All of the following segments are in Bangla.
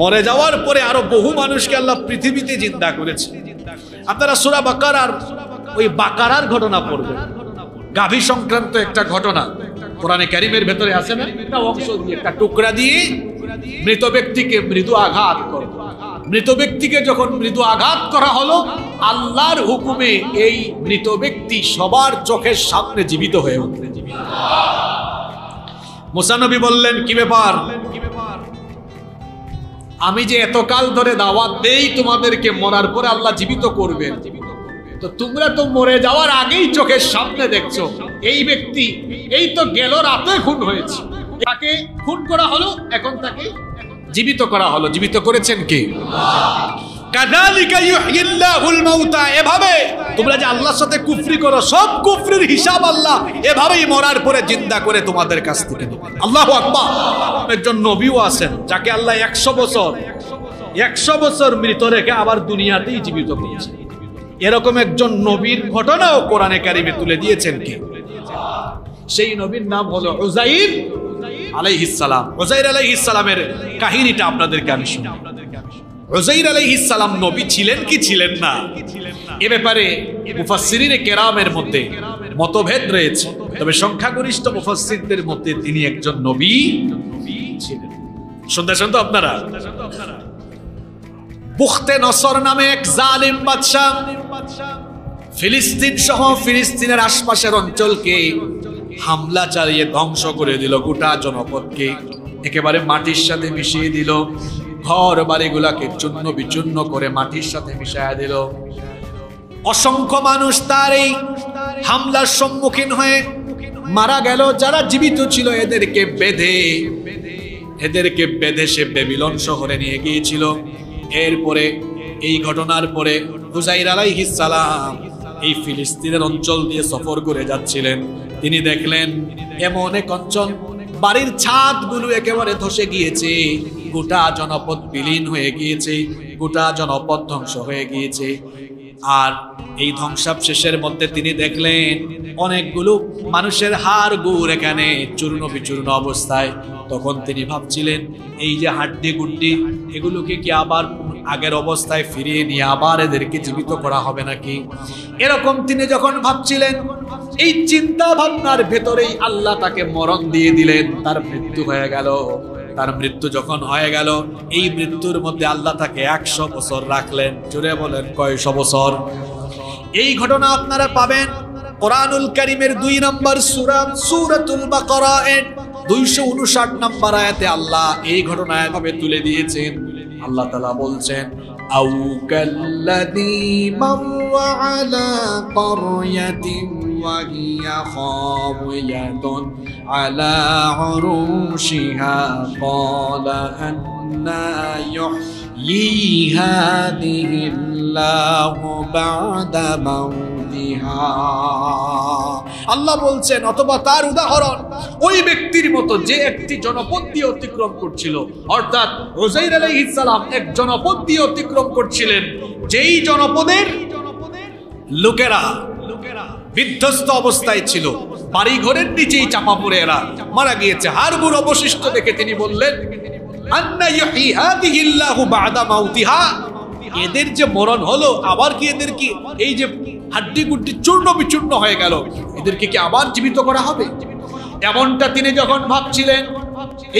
মরে যাওয়ার পরে আরো বহু মানুষকে আল্লাহ পৃথিবীতে জিন্দা করেছে। আপনারা সূরা বাকারার ওই বাকারার ঘটনা পড়বেন, গাভী সংক্রান্ত একটা ঘটনা কোরআনে কারীমের ভেতরে আছে না, একটা অংশ দিয়ে একটা টুকরা দিয়ে মৃত ব্যক্তিকে মৃদু আঘাত করে। মৃত ব্যক্তিকে যখন মৃদু আঘাত করা হলো, আল্লাহর হুকুমে এই মৃত ব্যক্তি সবার চোখের সামনে জীবিত হয়ে উঠল। মুসা নবী বললেন, কি ব্যাপার, আমি যে এতকাল ধরে দাওয়াত দেই তোমাদেরকে মরার পরে আল্লাহ জীবিত করবেন, তো তোমরা তো মরে যাওয়ার আগেই চোখের সামনে দেখছো। এই ব্যক্তি এই তো গেল রাতে খুন হয়েছে, তাকে খুন করা হলো, এখন তাকে জীবিত করা হলো। জীবিত করেছেন কে? এভাবে তোমরা যে আল্লাহর সাথে কুফরি করো, সব কুফরির হিসাব আল্লাহ এভাবেই মরার পরে জিন্দা করে তোমাদের কাছ থেকে। আল্লাহু আকবার। একজন নবীও আছেন যাকে আল্লাহ 100 বছর মৃত রেখে আবার দুনিয়াতেই জীবিত করেছে। এরকম একজন নবীর ঘটনাও কোরআনে কারিমে তুলে দিয়েছেন কে? সেই নবীর নাম হলো উযাইর আলাইহিস সালাম। উযাইর আলাইহিস সালামের কাহিনীটা আপনাদেরকে আমি শোনাব। উযাইর আলাইহিস সালাম নবী ছিলেন কি ছিলেন না, এ ব্যাপারে মুফাসসিরিন কেরামের মধ্যে মতভেদ রয়েছে, তবে সংখ্যাগরিষ্ঠ মুফাসসিরদের মধ্যে তিনি একজন নবী ছিলেন। শুনছেন তো আপনারা? বুখতে নসর নামে এক জালিম বাদশা ফিলিস্তিন সহ ফিলিস্তিনের আশপাশের অঞ্চলকে হামলা চালিয়ে ধ্বংস করে দিল। গোটা জনপদকে একেবারে মাটির সাথে মিশিয়ে দিল, ঘর বাড়িগুলাকে চূর্ণ বিচূর্ণ করে মাটির সাথে মিশাইয়া দিল। অসংখ্য মানুষ তার এই হামলার সম্মুখীন হয়ে মারা গেল। যারা জীবিত ছিল এদেরকে বেঁধে সে বেবিলন শহরে নিয়ে গিয়েছিল। এরপরে এই ঘটনার পরে উযাইর আলাইহিস সালাম এই ফিলিস্তিনের অঞ্চল দিয়ে সফর করে যাচ্ছিলেন। তিনি দেখলেন এমন এক অঞ্চল, বাড়ির ছাদগুলো একেবারে ধসে গিয়েছে, গোটা জনপদ বিলীন হয়ে গিয়েছে, গোটা জনপদ ধ্বংস হয়ে গিয়েছে। আর এই ধ্বংসাবশেষের মধ্যে তিনি দেখলেন অনেকগুলো মানুষের হাড় গুড় এখানে চূর্ণ বিচূর্ণ অবস্থায়। তখন তিনি ভাবছিলেন, এই যে হাড্ডি গুড্ডি, এগুলোকে কি আবার আগের অবস্থায় ফিরিয়ে নিয়ে আবার এদেরকে জীবিত করা হবে নাকি? এরকম তিনি যখন ভাবছিলেন, এই চিন্তা ভাবনার ভেতরেই আল্লাহ তাকে মরণ দিয়ে দিলেন। তার মৃত্যু হয়ে গেল। তার মৃত্যু যখন হয়ে গেল, এই মৃত্যুর মধ্যে আল্লাহ তাকে 100 বছর রাখলেন। জোরে বলেন কয়শ বছর? এই ঘটনা আপনারা পাবেন কোরআনুল কারীমের 2 নম্বর সূরা সূরাতুল বাকারা 259 নম্বর আয়াতে। আল্লাহ এই ঘটনা এভাবে তুলে দিয়েছেন। আল্লাহ তাআলা বলছেন, আও কাল্লাযী মাররা আলা ক্বরয়াতিন ওয়া হিয়া খাওয়াতুন আলা উরুশিহা ক্বালা আন্না ইউহয়ী হাযিহিল্লাহু বা'দা মাউতিহা। আল্লাহ বলছেন, অথবা তার উদাহরণ ওই ব্যক্তির মতো যে একটি জনপদ দিয়ে অতিক্রম করছিল। অর্থাৎ উযাইর আলাইহিস সালাম এক জনপদ দিয়ে অতিক্রম করছিলেন, যেই জনপদের লোকেরা বিধ্বস্ত অবস্থায় ছিল, বাড়ি ঘরের নিচেই চাপা পড়ে এরা মারা গিয়েছে। হাড়গুড় অবশিষ্ট দেখে তিনি বললেন, আন্না ইউহয়ী হাযিহিল্লাহু বা'দা মাউতিহা। এদের যে মরণ হলো, আবার কি এদের কি এই যে হাড্ডি গুড্ডি চূর্ণ বিচূর্ণ হয়ে গেল, এদেরকে কি আবার জীবিত করা হবে? এমনটা তিনি যখন ভাবছিলেন,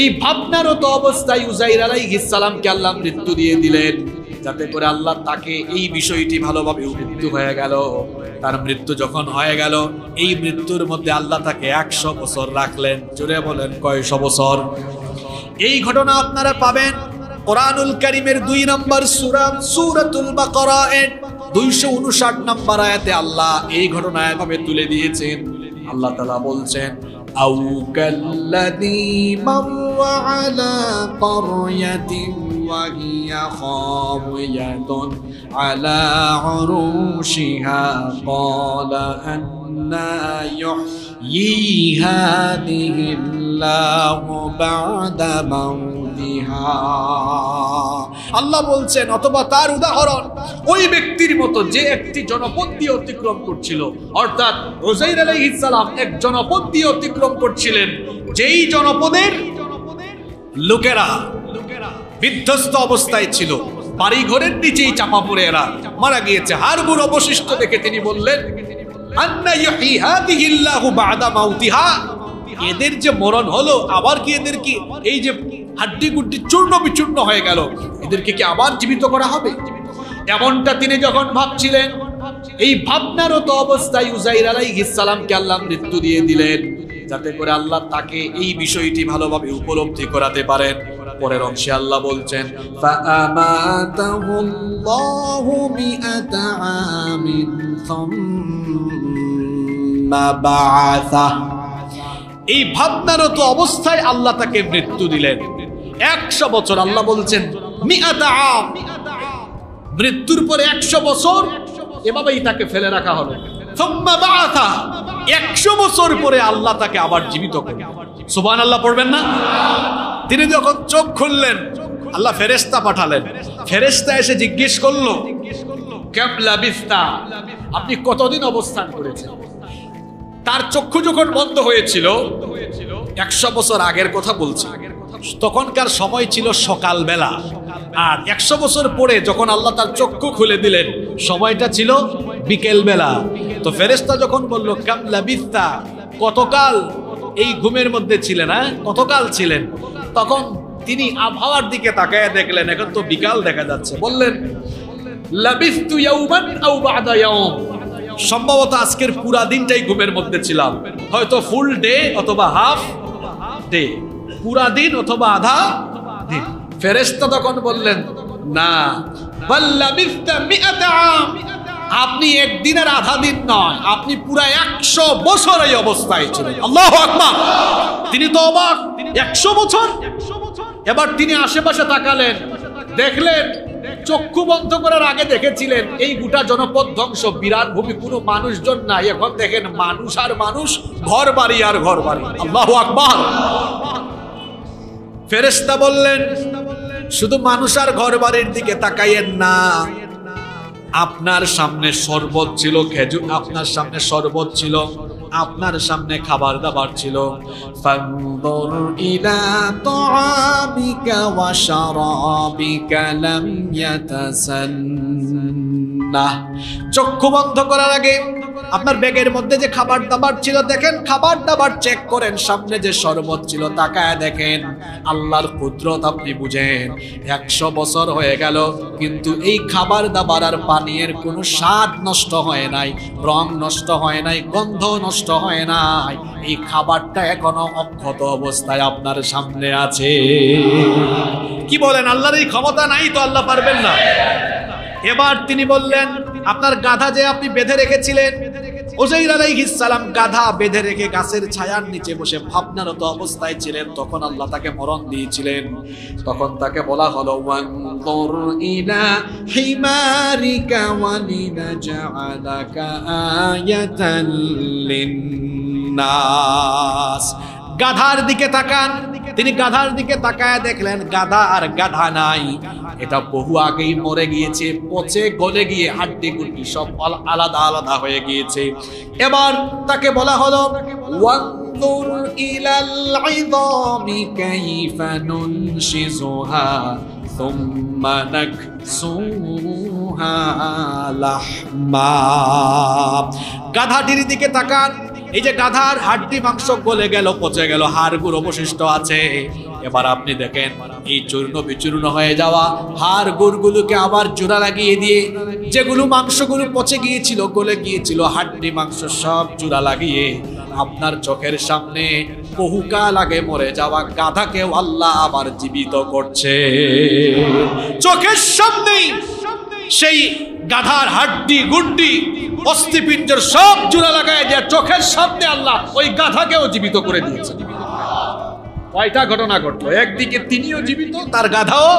এই ভাবনারত অবস্থায় উযাইর আলাইহিস সালামকে আল্লাহ মৃত্যু দিয়ে দিলেন, যাতে করে আল্লাহ তাকে এই বিষয়টি ভালোভাবে উপলব্ধি হয়ে গেল। তার মৃত্যু যখন হয়ে গেল, এই মৃত্যুর মধ্যে আল্লাহ তাকে 100 বছর রাখলেন। জোরে বলেন কয়শ বছর? এই ঘটনা আপনারা পাবেন কোরআনুল কারীমের 2 নম্বর সূরা সূরাতুল বাকারা 259 নম্বর আয়াতে। আল্লাহ এই ঘটনা এভাবে তুলে দিয়েছেন। আল্লাহ তাআলা বলছেন, আও কাল্লাযী মাররা আলা ক্বরয়াতিন ওয়া হিয়া খাওয়াতুন আলা উরুশিহা ক্বালা আন্না ইউহয়ী হাযিহিল্লাহু বা'দা মাউতিহা। আল্লাহ বলছেন, অথবা তার উদাহরণ ওই ব্যক্তির মতো যে একটি জনপদ দিয়ে অতিক্রম করছিল। অর্থাৎ উযাইর আলাইহিস সালাম এক জনপদ দিয়ে অতিক্রম করছিলেন, যেই জনপদের লোকেরা বিধ্বস্ত অবস্থায় ছিল, বাড়ি ঘরের নিচেই চাপা পড়ে এরা মারা গিয়েছে। হাড়গোড় অবশিষ্ট দেখে তিনি বললেন, এদের যে মরণ হলো, আবার কি এদের কি এই যে হাড্ডি গুড্ডি চূর্ণ বিচূর্ণ হয়ে গেল, এদেরকে কি আবার জীবিত করা হবে? এমনটা তিনি যখন ভাবছিলেন, এই ভাবনারত অবস্থায় উযাইর আলাইহিস সালামকে আল্লাহ মৃত্যু দিয়ে দিলেন, যাতে করে আল্লাহ তাকে এই বিষয়টি ভালোভাবে উপলব্ধি করাতে পারেন। পরের অংশে আল্লাহ বলছেন, ফাআমাতাহুল্লাহু মিআতা আমিন সুম্মা বাআসা। এই ভাবনারত অবস্থায় আল্লাহ তাকে মৃত্যু দিলেন 100 বছর। আল্লাহ বলছেন মিআতা আম, মৃত্যুর পরে 100 বছর এভাবেই তাকে ফেলে রাখা হলো। সুম্মা বাআসা, 100 বছর পরে আল্লাহ তাকে আবার জীবিত করলেন। সুবহানাল্লাহ পড়বেন না? তিনি যখন চোখ খুললেন, আল্লাহ ফেরেশতা পাঠালেন। ফেরেশতা এসে জিজ্ঞেস করলো, কেম লাবিস্তা, আপনি কতদিন অবস্থান করেছেন? তার চক্ষু যখন বন্ধ হয়েছিল, 100 বছর আগের কথা বলছি, তখনকার সময় ছিল সকালবেলা। আর 100 বছর পরে যখন আল্লাহ তার চক্ষু খুলে দিলেন, সময়টা ছিল বিকেলবেলা। তো ফেরেশতা যখন বলল, কাম লাবিস্তা, কতকাল এই ঘুমের মধ্যে ছিলেন, হ্যাঁ কতকাল ছিলেন, তখন তিনি আবহাওয়ার দিকে তাকায় দেখলেন এখন তো বিকাল দেখা যাচ্ছে। বললেন, লাবিস্তু ইয়াওমান আও বা'দা ইয়াওম, সম্ভবত আজকের পুরা দিনটাই ঘুমের মধ্যে ছিলাম, হয়তো ফুল ডে অথবা হাফ ডে, পুরা দিন অথবা আধা দিন। ফেরেশতা তখন বললেন, না বাল লাবিস্তা মিআতা আম, আপনি একদিনের আধা দিন নয়, আপনি পুরা 100 বছর এই অবস্থায় ছিলেন। আল্লাহু আকবার! তিনি তো অবাক, 100 বছর! এবার তিনি আশেপাশে তাকালেন, দেখলেন চক্ষু বন্ধ করার আগে দেখেছিলেন এই গোটা জনপদ ধ্বংস, বিরাট ভূমি, কোনো মানুষজন নাই। এখন দেখেন মানুষ আর মানুষ, ঘর বাড়ি আর ঘর বাড়ি। আল্লাহু আকবার! ফেরেশতা বললেন, শুধু মানুষ আর ঘর বাড়ির দিকে তাকাইয়েন না, আপনার সামনে শরবত ছিল, খেজুর, আপনার সামনে শরবত ছিল, আপনার সামনে খাবার দাবার ছিল। ফানযুর ইলা তাআমিকা ওয়া শারাবিকা লাম ইয়াতাসান্নাহ, চক্ষু বন্ধ করার আগে আপনার ব্যাগের মধ্যে যে খাবার দাবার ছিল, দেখেন খাবার দাবার চেক করেন, সামনে যে শরবত ছিল তাকায় দেখেন। আল্লাহর কুদরত আপনি বুঝেন, 100 বছর হয়ে গেল, কিন্তু এই খাবার দাবার আর পানীয়ের কোনো স্বাদ নষ্ট হয় নাই, রং নষ্ট হয় নাই, গন্ধ নষ্ট হয় নাই, এই খাবারটা এখনো অক্ষত অবস্থায় আপনার সামনে আছে। কি বলেন, আল্লাহর এই ক্ষমতা নাই তো? আল্লাহ পারবেন না? এবার তিনি বললেন, আপনার গাধা যে আপনি বেঁধে রেখেছিলেন, উযাইর আলাইহিস সালাম গাধা বেঁধে রেখে গাছের ছায়ার নিচে বসে ভাবনারত অবস্থায় ছিলেন, তখন আল্লাহ তাকে মরণ দিয়েছিলেন। তখন তাকে বলা হলো, ওয়ানযুর ইলা হিমারিকা ওয়ালিনাজআলাকা আয়াতাল লিন্নাস, গাধার দিকে তাকান। তিনি গাধার দিকে তাকায় দেখলেন গাধা আর গাধা নাই, এটা বহু আগেই মরে গিয়েছে, পচে গলে গিয়ে হাড্ডি গুড্ডি সব আলাদা আলাদা হয়ে গিয়েছে। এবার তাকে বলা হলো, ওয়ানযুর ইলাল ইযামি কাইফা নুনশিযুহা সুম্মা নাকসুহা লাহমা, গাধাটির দিকে তাকান, এই যে গাধার হাড্ডি মাংস গলে গেল, পচে গেল, হাড়গুলো অবশিষ্ট আছে। এবার আপনি দেখেন এই চূর্ণ বিচূর্ণ হয়ে যাওয়া হাড়গুলোকে আবার জোড়া লাগিয়ে দিয়ে, যেগুলো মাংসগুলো পচে গিয়েছিল, গলে গিয়েছিল, হাড্ডি মাংস সব জোড়া লাগিয়ে আপনার চোখের সামনে বহুকাল আগে মরে যাওয়া গাধাকেও আল্লাহ আবার জীবিত করছে। চোখের সামনেই সেই গাধার হাড্ডি গুড্ডি অস্থিপিণ্ডের সব জোড়া লাগায় যে চোখের সামনে আল্লাহ ওই গাধাকেও জীবিত করে দিয়েছে। কয়টা ঘটনা ঘটলো, একদিকে তিনিও জীবিত, তার গাধাও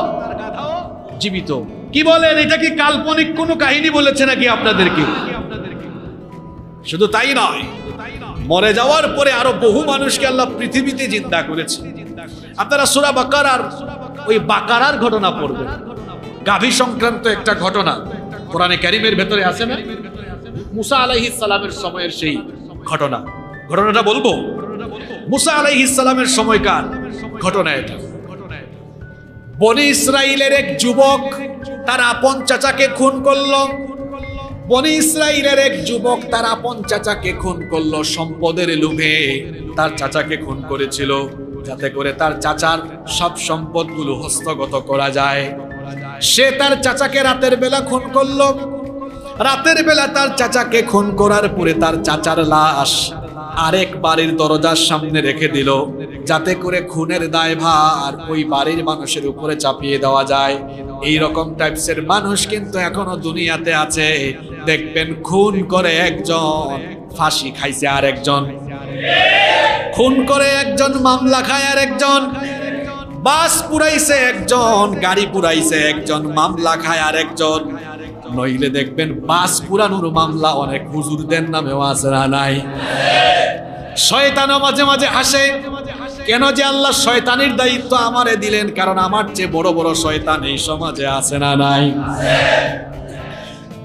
জীবিত। কি বলেন, এটা কি কাল্পনিক কোনো কাহিনী বলেছে নাকি আপনাদেরকে? শুধু তাই নয়, মরে যাওয়ার পরে আরো বহু মানুষকে আল্লাহ পৃথিবীতে জিন্দা করেছে। আপনারা সূরা বাকারার ওই বাকারার ঘটনা পড়বেন, গাভী সংক্রান্ত একটা ঘটনা কোরআনে কারিমের ভেতরে আছে না, মুসা আলাইহিস সালামের সময়ের সেই ঘটনা। ঘটনাটা বলবো, মুসা আলাইহিস সালামের সময়কার ঘটনা এটা। বনি ইসরাইলের এক যুবক তার আপন চাচাকে খুন করলো। বনি ইসরাইলের এক যুবক তার আপন চাচাকে খুন করলো, সম্পদের লোভে তার চাচাকে খুন করেছিল, যাতে করে তার চাচার সব সম্পদগুলো হস্তগত করা যায়। সে তার চাচাকে রাতের বেলা খুন করলো। রাতের বেলা তার চাচাকে খুন করার পরে তার চাচার লাশ আরেক বাড়ির দরজার সামনে রেখে দিল, যাতে করে খুনের দায়ভার ওই বাড়ির মানুষের উপরে চাপিয়ে দেওয়া যায়। এই রকম টাইপসের মানুষ কিন্তু এখনো দুনিয়াতে আছে। দেখবেন খুন করে একজন, ফাঁসি খাইছে আর একজন। খুন করে একজন, মামলা খায় আর একজন। বাস পুরাইছে একজন, গাড়ি পুরাইছে একজন, মামলা খায় আর একজন। নইলে দেখবেন বাস পুরানোর মামলা অনেক হুজুরদের নামেও আসরা নাই। শয়তানও মাঝে মাঝে হাসে, কেন যে আল্লাহ শয়তানের দায়িত্ব আমারে দিলেন, কারণ আমার চেয়ে বড় বড় শয়তান এই সমাজে আছে না নাই?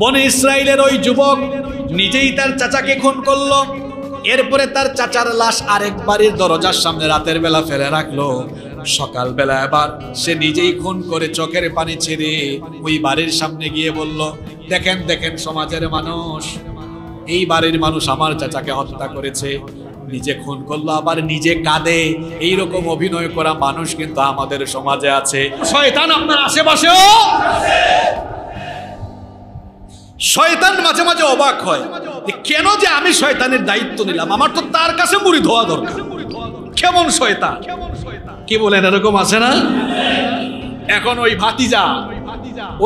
বনি ইসরাইলের ওই যুবক নিজেই তার চাচাকে খুন করলো, এরপরে তার চাচার লাশ আরেক বাড়ির দরজার সামনে রাতের বেলা ফেলে রাখলো। সকালবেলা আবার সে নিজেই খুন করে চোখের পানি ছেড়ে ওই বাড়ির সামনে গিয়ে বলল, দেখেন দেখেন সমাজের মানুষ, এই বাড়ির মানুষ আমার চাচাকে হত্যা করেছে। নিজে খুন করলো, আবার নিজে কাঁদে। এইরকম অভিনয় করা মানুষ কিন্তু আমাদের সমাজে আছে। শয়তান আপনার আশেপাশেও আছে। শয়তান মাঝে মাঝে অবাক হয়, কেন যে আমি শয়তানের দায়িত্ব নিলাম, আমার তো তার কাছে মুরিদ হওয়া দরকার। কেমন শয়তান, কি বলেন, এরকম আছে না? এখন ওই ভাতিজা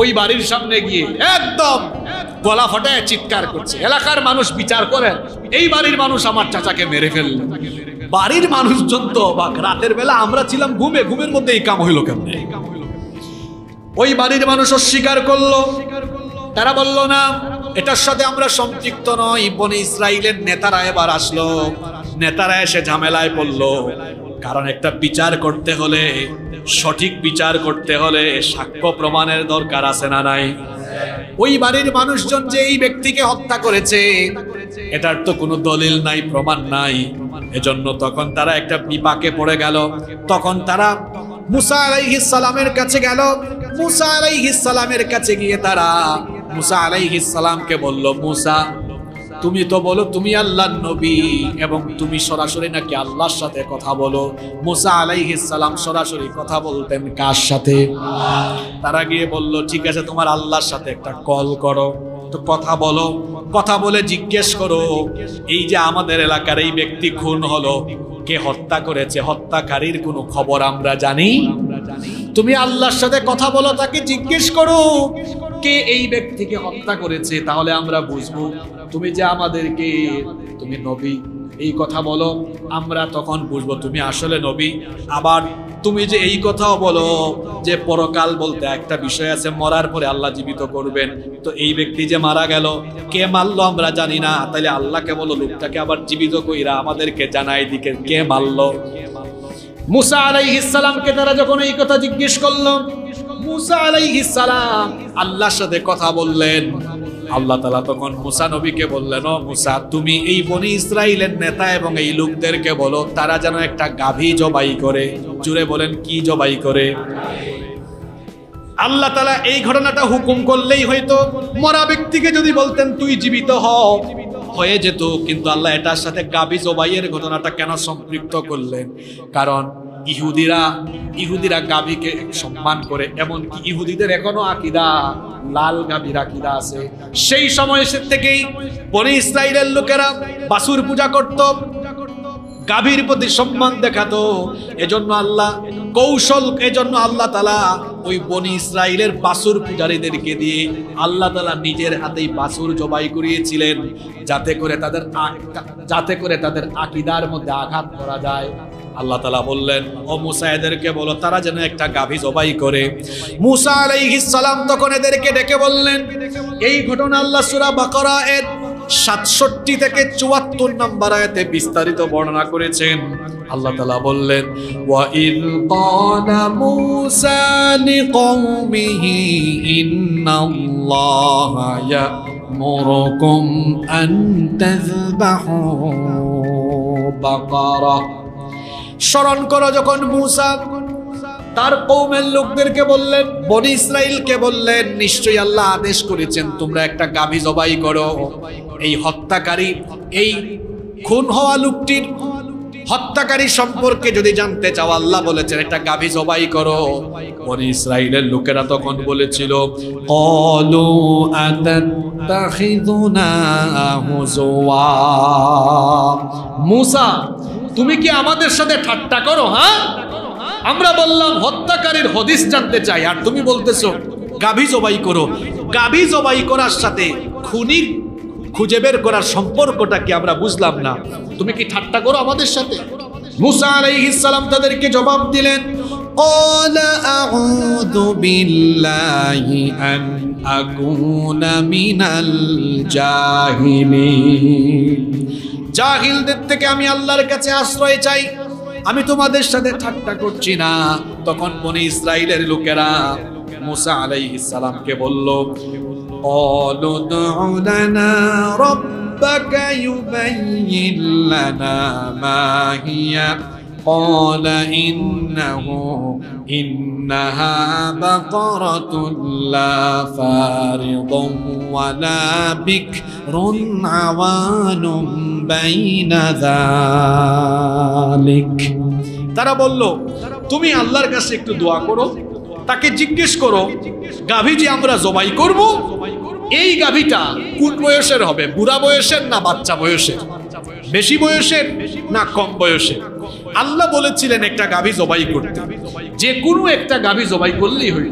ওই বাড়ির সামনে গিয়ে একদম গলা ফাটায় চিৎকার করছে, এলাকার মানুষ বিচার করেন, এই বাড়ির মানুষ আমার চাচাকে মেরে ফেললো। বাড়ির মানুষজন তো অবাক, রাতের বেলা আমরা ছিলাম ঘুমে, ঘুমের মধ্যে এই কাম হইল কেমনে? ওই বাড়ির মানুষ অস্বীকার করলো, তারা বলল না, এটার সাথে আমরা সম্পৃক্ত নই। বনি ইসরাইলের নেতারা এবার আসলো, নেতারা এসে ঝামেলায় পড়লো, কারণ একটা বিচার করতে হলে, সঠিক বিচার করতে হলে সাক্ষ্য প্রমাণের দরকার আছে না নাই? ওই বাড়ির মানুষজন যে এই ব্যক্তিকে হত্যা করেছে, এটার তো কোনো দলিল নাই, প্রমাণ নাই। এজন্য তখন তারা একটা বিপাকে পড়ে গেল। তখন তারা মুসা আলাইহিস সালামের কাছে গেল। মুসা আলাইহিস সালামের কাছে গিয়ে তারা মুসা আলাইহিস সালামকে বলল, মুসা, তুমি তো বলো তুমি আল্লাহর নবী, এবং তুমি সরাসরি নাকি আল্লাহর সাথে কথা বলো। মুসা আলাইহিস সালাম সরাসরি কথা বলতেন কার সাথে? তারা গিয়ে বলল, ঠিক আছে, তোমার আল্লাহর সাথে একটা কল করো, তো কথা বলো, কথা বলে জিজ্ঞেস করো, এই যে আমাদের এলাকার এই ব্যক্তি খুন হলো, কে হত্যা করেছে, হত্যাকারীর কোনো খবর আমরা জানি? তুমি আল্লাহর সাথে কথা বলো, তাকে জিজ্ঞেস করো কে এই ব্যক্তিকে হত্যা করেছে, তাহলে আমরা বুঝবো। তুমি যে আমাদেরকে, তুমি নবী, এই কথা বলো, আমরা তখন বুঝবো তুমি আসলে নবী। আবার তুমি যে এই কথাও বলো যে পরকাল বলতে একটা বিষয় আছে, মরার পরে আল্লাহ জীবিত করবেন, তো এই ব্যক্তি যে মারা গেল, কে মারলো আমরা জানি না, তাহলে আল্লাহকে বলো লোকটাকে আবার জীবিত কইরা আমাদেরকে জানাই দিকে কে মারলো। মুসা আলাইহিস সালামকে তারা যখন এই কথা জিজ্ঞেস করলো, মুসা আলাইহিস সালাম আল্লাহর সাথে কথা বললেন। আল্লাহ তাআলা তখন মুসা নবীকে বললেন, ও মুসা, তুমি এই বনি ইসরাইলের নেতা এবং এই লোকদেরকে বলো তারা যেন একটা গাভী জবাই করে। জুড়ে বলেন, কি জবাই করে? আল্লাহ তাআলা এই ঘটনাটা হুকুম করলেই হয়তো মরা ব্যক্তিকে যদি বলতেন তুই জীবিত হও হয়ে যেত, কিন্তু আল্লাহ এটার সাথে গাভী জবাইয়ের ঘটনাটা কেন সম্পৃক্ত করলেন? কারণ ইহুদিরা গাভীকে সম্মান করে, এমনকি ইহুদিদের এখনো আকীদা লাল গাভীর আকীদা আছে। সেই সময় থেকেই বনি ইসরাইলের লোকেরা বাছুর পূজা করত, গাভীর প্রতি সম্মান দেখাতো। এজন্য আল্লাহ তাআলা ওই বনি ইসরাইলের বাছুর পূজারীদেরকে দিয়ে আল্লাহ তাআলা নিজের হাতেই বাছুর জবাই করিয়েছিলেন, যাতে করে তাদের আকীদার মধ্যে আঘাত করা যায়। আল্লাহ তাআলা বললেন, ও মুসা, এদেরকে বলো তারা যেন একটা গাভী জবাই করে। মুসা আলাইহিস সালাম তখন এদেরকে ডেকে বললেন। এই ঘটনা আল্লাহ সূরা বাকারা এর ৬৭ থেকে ৭৪ নম্বর আয়াতে বিস্তারিত বর্ণনা করেছেন। আল্লাহ তাআলা বললেন, ওয়া ইল ক্বালা মুসা লিকাওমিহি ইন্নাল্লাহা ইয়া'মুরুকুম আন তাযবাহু বাকারা। স্মরণ করো, যখন মুসা তার কওমের লোকদেরকে বললেন, বনি ইসরাইলকে বললেন, নিশ্চয়ই আল্লাহ আদেশ করেছেন তোমরা একটা গাভী জবাই করো। এই হত্যাকারী, এই খুন হওয়া লোকটির হত্যাকারী সম্পর্কে যদি জানতে চাও আল্লাহ বলেছেন একটা গাভী জবাই করো। বনি ইসরাইলের লোকেরা তখন বলেছিল, ক্বালু আতাত্তাখিযুনা হুজুয়া, মুসা তুমি কি আমাদের সাথে ঠাট্টা করো? হ্যাঁ, আমরা বললাম হত্যাকারীর হদিস জানতে চাই, আর তুমি বলতেছো গাভী জবাই করো। গাভী জবাই করার সাথে খুনির খুঁজে বের করার সম্পর্কটা কি আমরা বুঝলাম না, তুমি কি ঠাট্টা করো আমাদের সাথে? মুসা আলাইহিস সালাম তাদেরকে জবাব দিলেন, ক্বালা আউযু বিল্লাহি আন আকুনা মিনাল জাহিলিন, জাহিলদের থেকে আমি আল্লাহর কাছে আশ্রয় চাই, আমি তোমাদের সাথে ঠাট্টা করছি না। তখন বনি ইসরাইলের লোকেরা মুসা আলাইহিস সালামকে বলল, قالوا ادع لنا ربك يبين لنا ما هي قال إنها بقرة لا فارض ولا بكر عوان بين ذلك, তারা বলল তুমি আল্লাহর কাছে একটু দোয়া করো, তাকে জিজ্ঞেস করো গাভী যে আমরা জবাই করব এই গাভীটা কোন বয়সের হবে, বুড়া বয়সের না বাচ্চা বয়সের, বেশি বয়সের না কম বয়সের। আল্লাহ বলেছিলেন একটা গাভী জবাই করতে, যে কোনো একটা গাভী জবাই করলেই হইল,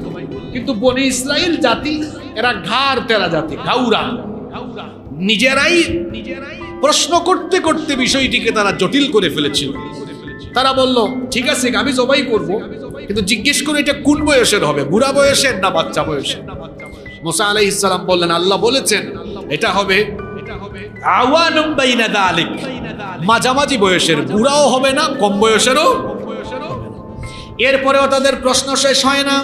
কিন্তু বনি ইসরাইল জাতি এরা ঘাড় তেরা জাতি, ঘাউরা, নিজেরাই প্রশ্ন করতে করতে বিষয়টিকে তারা জটিল করে ফেলেছিল। তারা বলল ঠিক আছে গাভী জবাই করব, কিন্তু জিজ্ঞেস করে এটা কোন বয়সের হবে, বুড়া বয়সের না বাচ্চা বয়সের। মুসা আলাইহিস সালাম বললেন আল্লাহ বলেছেন এটা হবে আওয়ানুম বাইনা যালিক, মাঝামাঝি বয়সের, বুড়াও হবে না কম বয়সেরও। এরপরেও তাদের প্রশ্ন শেষ হয় না,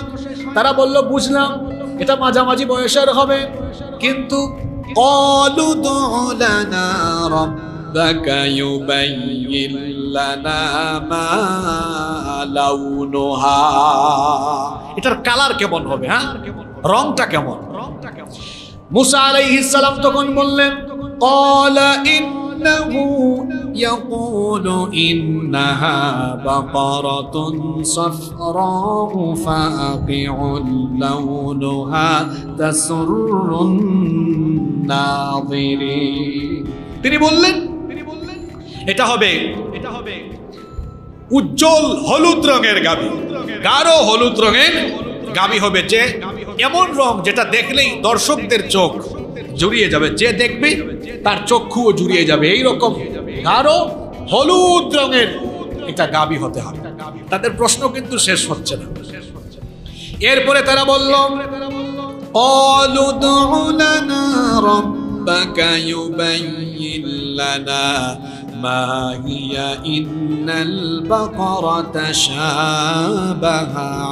তারা বলল বুঝলাম এটা মাঝামাঝি বয়সের হবে, কিন্তু ক্বালু উদউ লানা রাব্বাকা ইউবাইয়্যিন লানা মা লাউনুহা, এটার কালার কেমন হবে, হ্যাঁ রংটা কেমন। মুসা আলাইহিস সালাম তখন বললেন, ক্বালা ইন্নাহু ইয়াকুলু ইন্নাহা বাকারাতুন সাফরাউ ফাআকিউল লাউনুহা তাসুরুন নাযিরিন, তিনি বললেন এটা হবে উজ্জ্বল হলুদ রঙের গাভী, গাঢ় হলুদ রঙের গাভী হবে, যে এমন রং যেটা দেখলেই দর্শকদের চোখ জুড়িয়ে যাবে, যে দেখবে তার চক্ষুও জুড়িয়ে যাবে, এইরকম গাঢ় হলুদ রঙের এটা গাভী হতে হবে। তাদের প্রশ্ন কিন্তু শেষ হচ্ছে না। এরপরে তারা বলল ক্বালু উদউ লানা রাব্বাকা ইউবাইয়্যিন লানা ما هي إن البقرة تشابه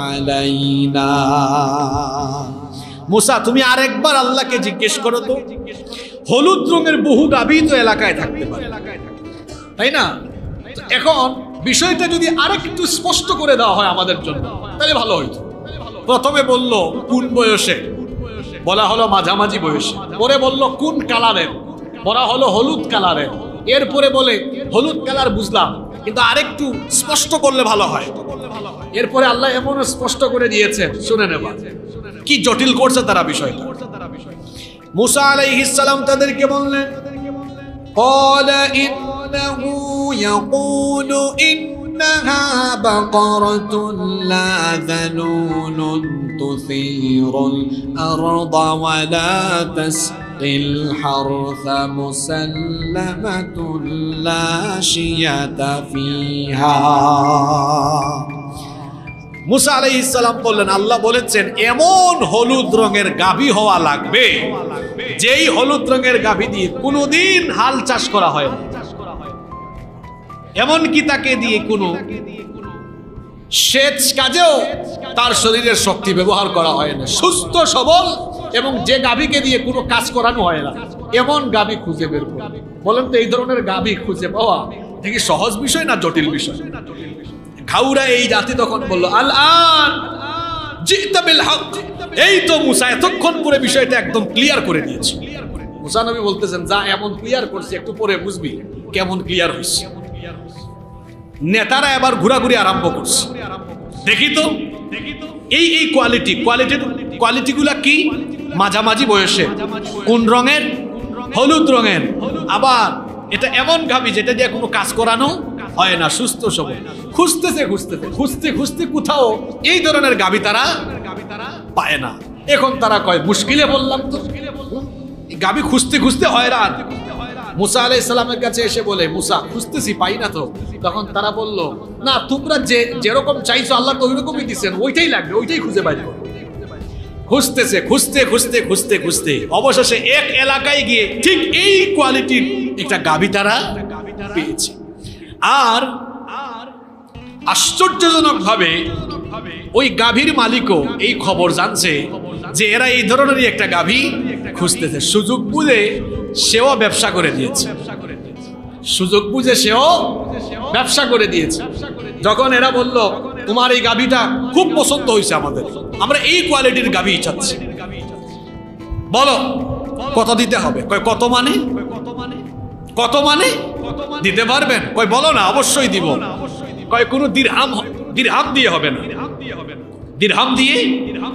علينا, মুসা তুমি আরেকবার আল্লাহকে জিজ্ঞেস করো তো, হলুদ রঙের বহু গাভী তো এলাকায় থাকতে পারে তাই না, এখন বিষয়টা যদি আরেকটু স্পষ্ট করে দেওয়া হয় আমাদের জন্য তাহলে ভালো হইতো। প্রথমে বলল কোন বয়সে, বলা হলো মাঝামাঝি বয়সে, পরে বলল কোন কালারের, বলা হলো হলুদ কালারের, এরপরে বলে হলুদ কালার বুঝলাম কিন্তু আরেকটু স্পষ্ট করলে ভালো হয়। এরপরে আল্লাহ এমন স্পষ্ট করে দিয়েছেন, শুনে নেবা কি জটিল করছে তারা বিষয়টা। মুসা আলাইহিস সালাম তাদেরকে বললেন ক্বালা ইন্নাহু ইয়াকুলু ইন্নাহা বাকারাতুন লা যালুলুন তুসিরুল আরদা ওয়া লা তাস الحرث مسلمة لا شية فيها, মুসা আলাইহিস সালাম বললেন আল্লাহ বলেছেন এমন হলুদ রঙের গাভী হওয়া লাগবে যেই হলুদ রঙের গাভী দিয়ে কোনোদিন হাল চাষ করা হয় না, এমনকি তাকে দিয়ে কোনো সেচ কাজেও তার শরীরের শক্তি ব্যবহার করা হয় না, সুস্থ সবল এবং যে গাভীকে দিয়ে কোনো কাজ করানো হয় না এমন গাভী খুঁজে বের করো। বলেন তো এই ধরনের গাভী খুঁজে পাওয়া দেখি সহজ বিষয় না জটিল বিষয়? ঠাউরা এই জাতি তখন বলল, আল আন জিতা বিল হক, এই তো মুসা এতক্ষণ করে বিষয়টা একদম ক্লিয়ার করে দিয়েছে। মুসা নবী বলতেছেন, যা এমন ক্লিয়ার করছি একটু পরে বুঝবি কেমন ক্লিয়ার হয়েছে। নেতারা এবার ঘোরাঘুরি আরম্ভ করছে, দেখি তো এই এই কোয়ালিটি কোয়ালিটিগুলা কি মাঝামাঝি বয়সে, কোন রঙের, হলুদ রঙের, আবার এটা এমন গাবি যেটা দিয়ে কোনো কাজ করানো হয় না, সুস্থ সবল। খুঁজতে কোথাও এই ধরনের গাবি তারা পায় না। এখন তারা কয় মুশকিলে বললাম তো, গাবি খুঁজতে হয়রান। মুসা আলাইহিস সালামের কাছে এসে বলে, মুসা খুঁজতেছি পাই না তো। তখন তারা বলল, না তোমরা যেরকম চাইছো আল্লাহ তো ওইরকমই দিচ্ছেন, ওইটাই লাগবে, ওইটাই খুঁজে বাইর করো। খুঁজতে অবশেষে এক এলাকায় গিয়ে ঠিক এই কোয়ালিটির একটা গাভী তারা পেয়েছে। আর আশ্চর্যজনক ভাবে ওই গাভীর মালিকও এই খবর জানছে যে এরা এই ধরনেরই একটা গাভী খুঁজতেছে। সুযোগ বুঝে সেও ব্যবসা করে দিয়েছে, যখন এরা বলল, তোমার এই গাভীটা খুব পছন্দ হয়েছে আমাদের, আমরা এই কোয়ালিটির গাভী চাচ্ছি, বলো কত দিতে হবে? কয় কত মানে দিতে পারবেন? কয় বলো না, অবশ্যই দিব। কয় কোনো দিরহাম দিয়ে হবে না, দিরহাম দিয়ে,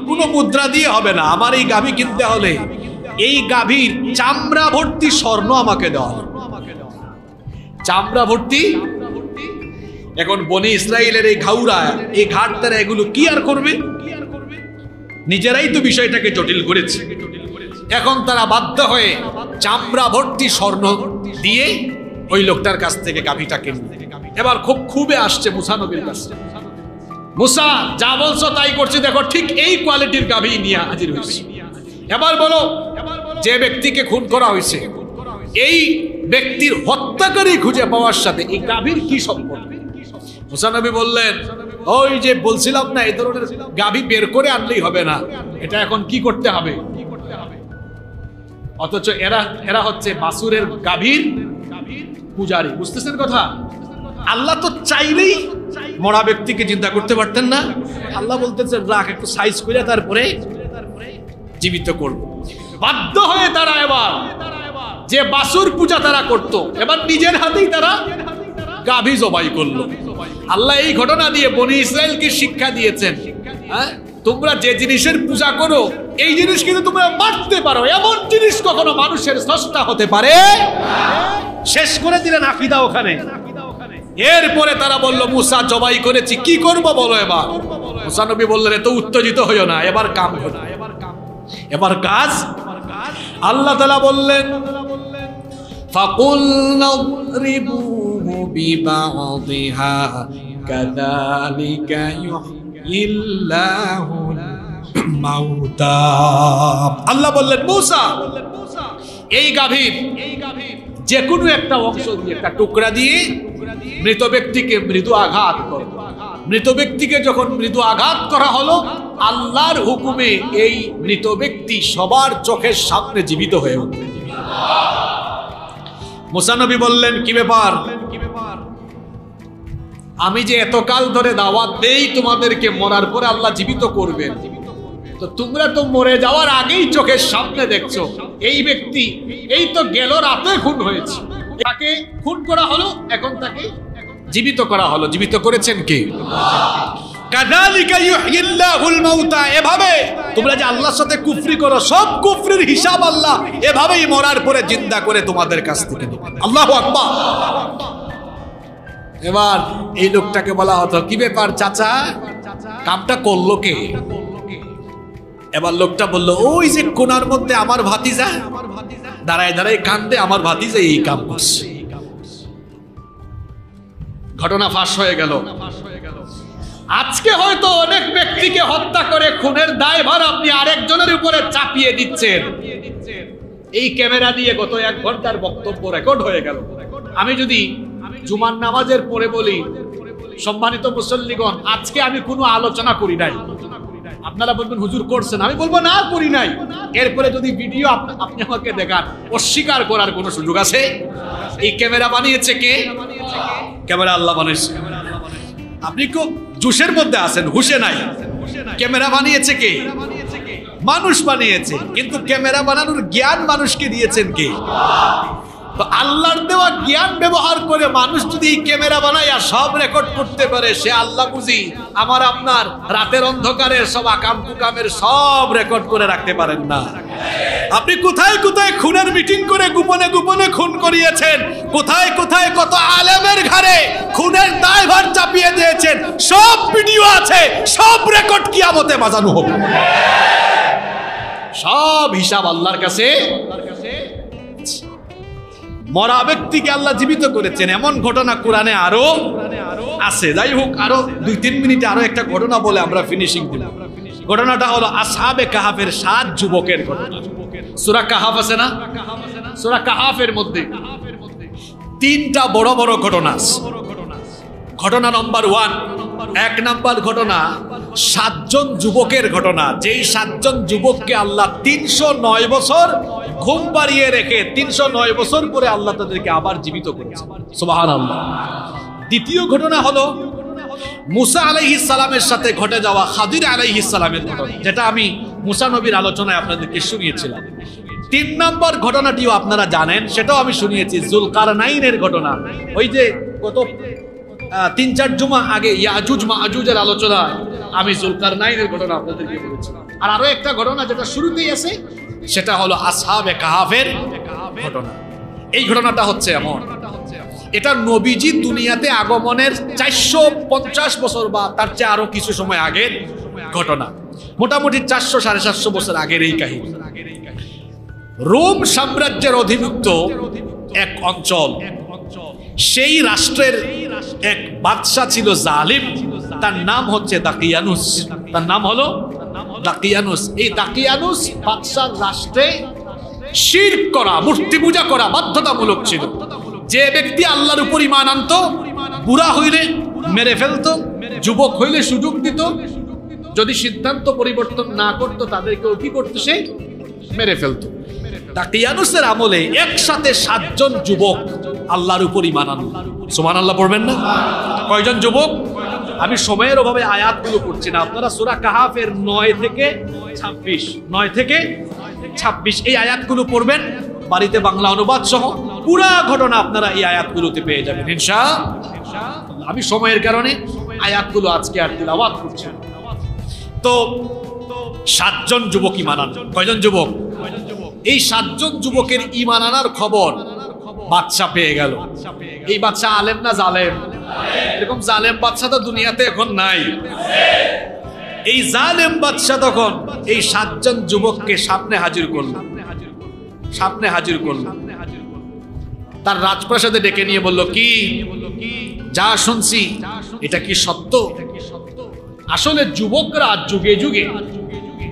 কোনো মুদ্রা দিয়ে হবে না, আমার এই গাভী কিনতে হলে এই গাভীর চামড়া ভর্তি স্বর্ণ আমাকে দেওয়া হবে, চামড়া ভর্তি। এখন বনি ইসরাইলের এই ঘাউরা, এই ঘাট তারা এগুলো কি আর করবে? নিজেরাই তো বিষয়টাকে জটিল করেছে। এখন তারা বাধ্য হয়ে চামড়া ভর্তি স্বর্ণ দিয়ে ওই লোকটার কাছ থেকে গাভীটা কিনবে। এবার খুবই আসছে মুসা নবীর কাছে, মুসা যা বলছো তাই করছি, দেখো ঠিক এই কোয়ালিটির গাভী নিয়ে হাজির হয়েছে, এবার বলো যে ব্যক্তিকে খুন করা হয়েছে এই ব্যক্তির হত্যাকারী খুঁজে পাওয়ার সাথে এই গাভীর কি সম্পর্ক? মুসা নবী বললেন, ওই যে বলছিলাম না এই ধরনের গাভী বের করে আনলেই হবে না, এটা এখন কি করতে হবে। অথচ এরা হচ্ছে বাসুরের গাভীর পূজারী। বুঝতেছেন কথা? আল্লাহ তো চাইলেই মরা ব্যক্তিকে চিন্তা করতে পারতেন না, আল্লাহ বলতেছেন রাখ, একটু সাইজ করে তারপরে জীবিত করব। বাধ্য হয়ে তারা এবার যে বাসুর পূজা তারা করত, এবার নিজের হাতেই তারা গাভী জবাই করলো। আল্লাহ এই ঘটনা দিয়ে বনি ইসরায়েলকে শিক্ষা দিয়েছেন, হ্যাঁ তোমরা যে জিনিসের পূজা করো এই জিনিস কিন্তু তোমরা মারতে পারো, এমন জিনিস কখনো মানুষের স্রষ্টা হতে পারে। শেষ করে দিলেন আকিদা ওখানে। এরপরে তারা বলল, মুসা জবাই করেছি, কি করবো বলো। এবার মুসা নবী বললেন, এত উত্তেজিত হইও না, এবার কাম ঘটা, এবার কাজ। আল্লাহ তাআলা বললেন, فَقُلْنَا اضْرِبُوهُ بِبَعْضِهَا كَذَلِكَ يُحْيِي اللَّهُ الْمَوْتَى। আল্লাহ বললেন, মুসা এই গাভীর যে কোনো একটা অংশ দিয়ে, একটা টুকরা দিয়ে মৃত ব্যক্তিকে মৃদু আঘাত করো। মৃত ব্যক্তিকে যখন মৃদু আঘাত করা হলো, আল্লাহর হুকুমে এই মৃত ব্যক্তি সবার চোখের সামনে জীবিত হয়ে উঠল। মুসা নবী বললেন, কি ব্যাপার, আমি যে এতকাল ধরে দাওয়াত দেই তোমাদেরকে মরার পরে আল্লাহ জীবিত করবেন, তো তোমরা তো মরে যাওয়ার আগেই চোখের সামনে দেখছো এই ব্যক্তি, এই তো গেল রাতে খুন হয়েছে, তাকে খুন করা হলো, এখন তাকে জীবিত করা হলো। জীবিত করেছেন কে? কাযালিকা ইউহিল্লাহুল মাউতা। এভাবে তোমরা যে আল্লাহর সাথে কুফরি করো, সব কুফরির হিসাব আল্লাহ এভাবেই মরার পরে জিন্দা করে তোমাদের কাছ থেকে নেবে। আল্লাহু আকবার। এবার এই লোকটাকে বলা হতো, কি ব্যাপার চাচা, কামটা করলো কে? এবার লোকটা বলল, ওই যে কোণার মধ্যে আমার ভাতিজা দাঁড়ায় দাঁড়ায় কান্দে, আমার ভাতিজা এই কাম করছে। ঘটনা ফাঁস হয়ে গেল। আজকে হয়তো অনেক ব্যক্তিকে হত্যা করে খুনের দায়ভার আপনি আরেকজনের উপরে চাপিয়ে দিচ্ছেন। এই ক্যামেরা দিয়ে গত এক ঘন্টার বক্তব্য রেকর্ড হয়ে গেল। আমি যদি জুমার নামাজের পরে বলি, সম্মানিত মুসল্লিগণ, আজকে আমি কোনো আলোচনা করি নাই, আপনারা বলবেন হুজুর করছেন, আমি বলবো না করি নাই। এরপরে যদি ভিডিও আপনি আমাকে দেখান, অস্বীকার করার কোনো সুযোগ আছে? এই ক্যামেরা বানিয়েছে কে? ক্যামেরা আল্লাহ বানিয়েছে। আপনি খুব জোশের মধ্যে আছেন, হুশে নাই। ক্যামেরা বানিয়েছে কে? মানুষ বানিয়েছে, কিন্তু ক্যামেরা বানানোর জ্ঞান মানুষকে দিয়েছেন কে? তো আল্লাহর দেওয়া জ্ঞান ব্যবহার করে মানুষ যদি ক্যামেরা বানায় আর সব রেকর্ড করতে পারে, সে আল্লাহ বুঝি আমার আপনার রাতের অন্ধকারে সব আকাম কুকামের সব রেকর্ড করে রাখতে পারেন না। আপনি কোথায় কোথায় খুনের মিটিং করে গোপনে গোপনে খুন করিয়েছেন, কোথায় কোথায় কত আলেমের ঘরে খুনের দায়ভার চাপিয়ে দিয়েছেন, সব ভিডিও আছে, সব রেকর্ড কিয়ামতে বাজানো হবে। সব হিসাব আল্লাহর কাছে। মরা ব্যক্তিকে আল্লাহ জীবিত করেছেন, এমন ঘটনা কোরআনে আরো আছে। যাই হোক, আরো ২-৩ মিনিটে আরো একটা ঘটনা বলে আমরা ফিনিশিং দিই। ঘটনাটা হলো আসহাবে কাহাফের ৭ যুবকের ঘটনা। সূরা কাহাফ আছে না? সূরা কাহাফের মধ্যে 3টা বড় বড় ঘটনা আছে। ঘটনা নম্বর 1, 1 নম্বর ঘটনা 7জন যুবকের ঘটনা, যেই 7জন যুবককে আল্লাহ ৩০৯ বছর ঘুম পাড়িয়ে রেখে ৩০৯ বছর পরে আল্লাহ তাদেরকে আবার জীবিত করেছেন। সুবহানাল্লাহ। দ্বিতীয় ঘটনা হলো মুসা আলাইহিস সালামের সাথে ঘটে যাওয়া খাদির আলাইহিস সালামের ঘটনা, যেটা আমি মুসা নবীর আলোচনায় আপনাদেরকে শুনিয়েছিলাম। 3 নম্বর ঘটনাটিও আপনারা জানেন, সেটাও আমি শুনিয়েছি, যুলকারনাইনের ঘটনা। ওই যে গত 3-4 জুমা আগে ইয়াজুজ মাজুজের আলোচনা, আমি যুলকারনাইনের ঘটনা আপনাদেরকে বলেছিলাম। আর আরো একটা ঘটনা যেটা শুরুতেই আছে, সেটা হলো আসহাবে কাহাফের ঘটনা। এই ঘটনাটা হচ্ছে এমন, এটা নবীজি দুনিয়াতে আগমনের ৪৫০ বছর বা তার চেয়ে আরো কিছু সময় আগের ঘটনা, মোটামুটি ৪০০-৪৫০ বছর আগের এই কাহিনী। রোম সাম্রাজ্যের অধিভুক্ত এক অঞ্চল, সেই রাষ্ট্রের এক বাদশা ছিল জালিম, তার নাম হচ্ছে দাকিয়ানুস। তার নাম হলো দাকিয়ানুস। এই দাকিয়ানুস বাদশার রাষ্ট্রে শিরক করা, মূর্তি পূজা করা বাধ্যতামূলক ছিল। যে ব্যক্তি আল্লাহর উপর ঈমান আনত, বুড়া হইলে মেরে ফেলত, যুবক হইলে সুযোগ দিত, যদি সিদ্ধান্ত পরিবর্তন না করত তাদেরকেও কি করত? সে মেরে ফেলত। দাকিয়ানুসের আমলে একসাথে 7জন যুবক আল্লাহর উপর ঈমান আনত। সুবহানাল্লাহ পড়বেন না? কয়জন যুবক? আমি সময়ের অভাবে আয়াতগুলো পড়ছি না, আপনারা সূরা কাহাফের ৯ থেকে ২৬ এই আয়াতগুলো পড়বেন। বাড়িতে বাংলা অনুবাদ সহ পুরা ঘটনা আপনারা এই আয়াতগুলোতে পেয়ে যাবেন ইনশাআল্লাহ। আমি সময়ের কারণে আয়াতগুলো আজকে আর তিলাওয়াত করছি না। তো 7জন যুবক ঈমান আনল। কয়জন যুবক? এই 7জন যুবকের ঈমান আনার খবর বাদশা পেয়ে গেল। এই বাদশা আলেম না জালেম? এরকম জালেম বাদশা তো দুনিয়াতে এখন নাই। এই জালেম বাদশা তখন এই 7জন যুবককে সামনে হাজির করলো। তার রাজপ্রাসাদে ডেকে নিয়ে বলল, কি যা শুনছি এটা কি সত্য? আসলে যুবকরা যুগে যুগে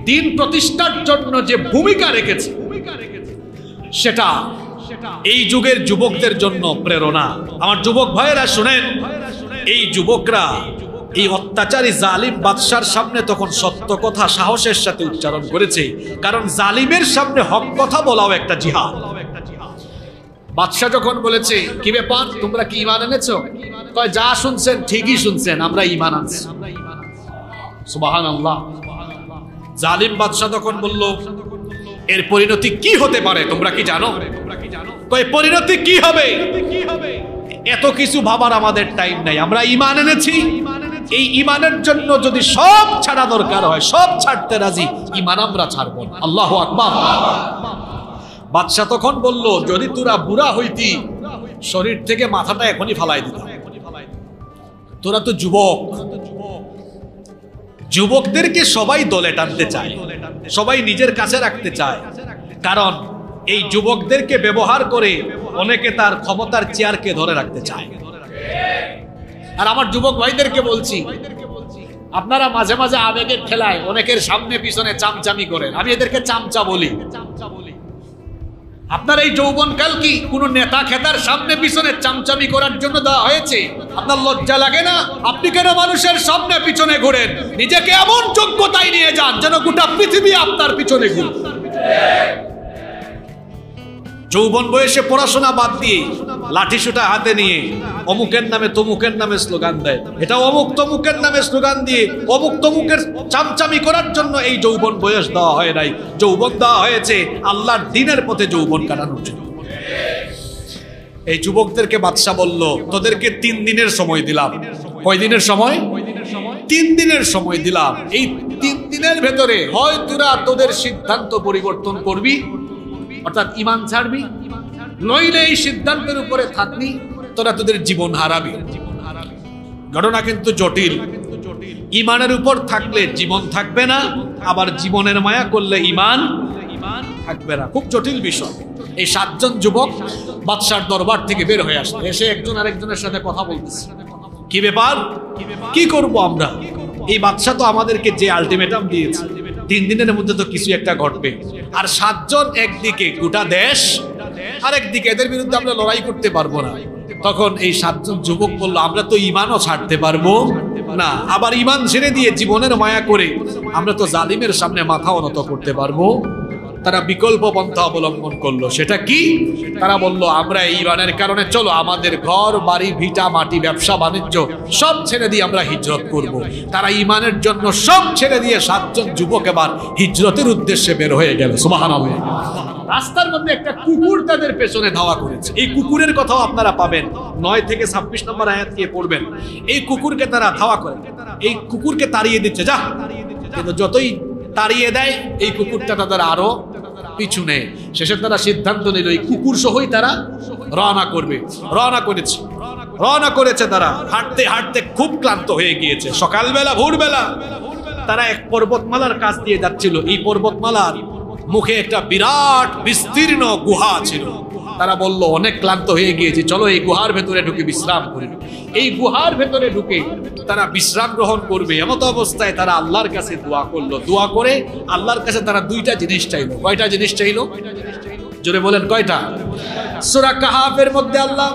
দিন প্রতিষ্ঠার জন্য যে ভূমিকা রেখেছে, সেটা এই যুগের যুবকদের জন্য প্রেরণা। আমার যুবক ভাইয়েরা শুনেন, এই যুবকরা এই অত্যাচারী জালিম বাদশার সামনে তখন সত্য কথা সাহসের সাথে উচ্চারণ করেছে, কারণ জালিমের সামনে হক কথা বলাও একটা জিহাদ। বাদশা যখন বলেছে, কি ব্যাপার, তোমরা কি ঈমান এনেছো? কয়, যা শুনছেন ঠিকই শুনছেন, আমরা ঈমান আনছি। সুবহানাল্লাহ। জালিম বাদশা তখন বলল, এর পরিণতি কি হতে পারে তোমরা কি জানো? কয়, পরিণতি কি হবে এত কিছু ভাবার আমাদের টাইম নাই, আমরা ঈমান এনেছি, এই ঈমানের জন্য যদি সব ছাড়া দরকার হয় সব ছাড়তে রাজি, ঈমান আমরা ছাড়ব না। আল্লাহু আকবার। বাদশা তখন বলল, যদি তোরা বুড়া হইতি শরীর থেকে মাথাটা এখনই ফালাই দিত, তোরা তো যুবক। যুবকদেরকে সবাই দলে টানতে চায়, সবাই নিজের কাছে রাখতে চায়, কারণ এই যুবকদেরকে ব্যবহার করে অনেকে তার ক্ষমতার চেয়ারকে ধরে রাখতে চায়। আর আমার যুবক ভাইদেরকে বলছি, আপনারা মাঝে মাঝে আবেগের খেলায় অনেকের সামনে পিছনে চামচামি করেন, আমি এদেরকে চামচা বলি। আপনার এই যৌবনকাল কি কোনো নেতা খেতার সামনে পিছনে চামচামি করার জন্য দেওয়া হয়েছে? আপনার লজ্জা লাগে না? আপনি কেন মানুষের সামনে পিছনে ঘোরেন? নিজেকে এমন যোগ্যতায় নিয়ে যান যেন গোটা পৃথিবী আপনার পিছনে ঘুরে। যৌবন বয়সে পড়াশোনা বাদ দিয়ে লাঠি সুটা হাতে নিয়ে অমুকের নামে তমুকের নামে স্লোগান দেয়, এটা অমুক তমুকের নামে স্লোগান দিয়ে অমুক তমুকের চামচামি করার জন্য এই যৌবন বয়স দেওয়া হয় নাই। যৌবন দেওয়া হয়েছে আল্লাহর দ্বীনের পথে যৌবন কাটানোর জন্য। এই যুবকদেরকে বাদশা বলল, তোদেরকে 3 দিনের সময় দিলাম। কয়দিনের সময়? 3 দিনের সময় দিলাম। এই 3 দিনের ভেতরে হয় তোরা তোদের সিদ্ধান্ত পরিবর্তন করবি, অর্থাৎ ইমান ছাড়বি, নইলে এই সিদ্ধান্তের উপরে থাকবি, তোরা তোদের জীবন হারাবি। ঘটনা কিন্তু জটিল। ইমানের উপর থাকলে জীবন থাকবে না, আবার জীবনের মায়া করলে ইমান থাকবে না। খুব জটিল বিষয়। এই 7 জন যুবক বাদশার দরবার থেকে বের হয়ে আসছে, এসে একজন আরেকজনের সাথে কথা বলতেছে, কি ব্যাপার, কি করব আমরা? এই বাদশা তো আমাদেরকে যে আলটিমেটাম দিয়েছে 3 দিনের মধ্যে তো কিছু একটা ঘটবে, আর 7 জন একদিকে গোটা দেশ, আরেকদিকে এদের বিরুদ্ধে আমরা লড়াই করতে পারবো না। তখন এই 7 জন যুবক বললো, আমরা তো ইমানও ছাড়তে পারবো না, আবার ইমান ছেড়ে দিয়ে জীবনের মায়া করে আমরা তো জালিমের সামনে মাথা অনত করতে পারবো। তারা বিকল্প পন্থা অবলম্বন করলো। সেটা কি? তারা বলল, আমরা ইমানের কারণে চলো আমাদের ঘর বাড়ি ভিটা মাটি ব্যবসা বাণিজ্য সব ছেড়ে দিয়ে আমরা হিজরত করব। তারা ইমানের জন্য সব ছেড়ে দিয়ে 7 জন যুবক এবার হিজরতের উদ্দেশ্যে বের হয়ে গেল। সুবহানাল্লাহ। রাস্তার মধ্যে একটা কুকুর তাদের পেছনে ধাওয়া করেছে। এই কুকুরের কথাও আপনারা পাবেন, 9 থেকে 26 নম্বর আয়াত গিয়ে পড়বেন। এই কুকুরকে তারা ধাওয়া করে, এই কুকুরকে তাড়িয়ে দিচ্ছে, যা। কিন্তু যতই তাড়িয়ে দেয় এই কুকুরটা তাদের আরো পিছনে। শেষে তারা সিদ্ধান্ত নিল এই কুকুর সহই তারা রওনা করবে। রওনা করেছে তারা হাঁটতে হাঁটতে খুব ক্লান্ত হয়ে গিয়েছে। সকালবেলা ভোরবেলা তারা এক পর্বতমালার কাছ দিয়ে যাচ্ছিল। এই পর্বতমালার মুখে একটা বিরাট বিস্তীর্ণ গুহা ছিল। তারা বলল, অনেক ক্লান্ত হয়ে গিয়েছে, চলো এই গুহার ভেতরে ঢুকে বিশ্রাম করি। এই গুহার ভেতরে ঢুকে তারা বিশ্রাম গ্রহণ করবে। এমত অবস্থায় তারা আল্লাহর কাছে দোয়া করলো। দোয়া করে আল্লাহর কাছে তারা 2টা জিনিস চাইলো। কয়টা জিনিস চাইলো? জোরে বলেন, কয়টা? সূরা কাহাফের মধ্যে আল্লাহ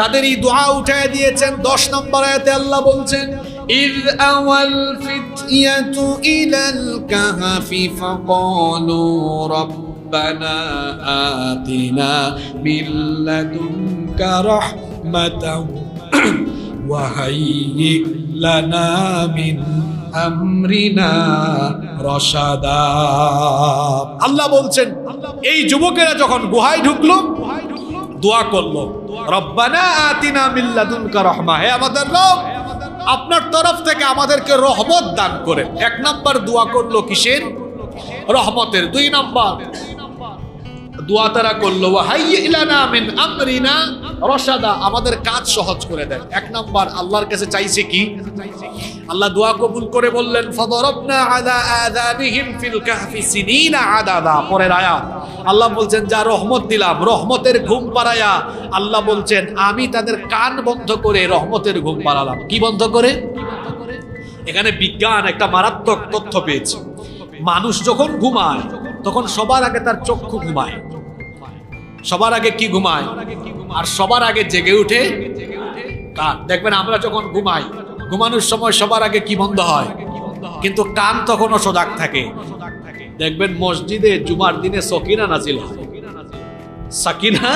তাদের এই দোয়া উঠায় দিয়েছেন। 10 নম্বর আয়াতে আল্লাহ বলছেন, إذ أوى الفتية إلى الكهف فقالوا ربنا آتنا من لدنك رحمة وهيئ لنا من أمرنا رشدا. আল্লাহ বলছেন, এই যুবকেরা যখন গুহায় ঢুকলো দোয়া করলো, রব্বানা آتنا من لدنك رحمة, হে আমাদের রব আপনার তরফ থেকে আমাদেরকে রহমত দান করে। 1 নম্বর দোয়া করলো কিসের? রহমতের। 2 নম্বর দোয়া তারা করলো, ওয়াহাইয়্যি লানা মিন আমরিনা রশাদা, আমাদের কাজ সহজ করে দেন। 1 নম্বর আল্লাহর কাছে চাইছে কি? আল্লাহ দোয়া কবুল করে বললেন, ফাদরাবনা আলা আযানিহিম ফিল কাহফি সিনিনা আদাদা। পরের আয়াত আল্লাহ বলছেন, যা রহমত দিলাম, রহমতের ঘুম পাড়ায়া। আল্লাহ বলছেন, আমি তাদের কান বন্ধ করে রহমতের ঘুম পাড়ালাম। কি বন্ধ করে? এখানে বিজ্ঞান একটা মারাত্মক তথ্য পেয়েছে। মানুষ যখন ঘুমায় তখন সবার আগে তার চক্ষু ঘুমায়। সবার আগে কি ঘুমায়? আর সবার আগে জেগে উঠে কান। দেখবেন আমরা যখন ঘুমাই, ঘুমানোর সময় সবার আগে কি বন্ধ হয়? কিন্তু কান তখনও সজাগ থাকে। দেখবেন মসজিদে জুমার দিনে সকিনা নাজিল হয়, সাকিনা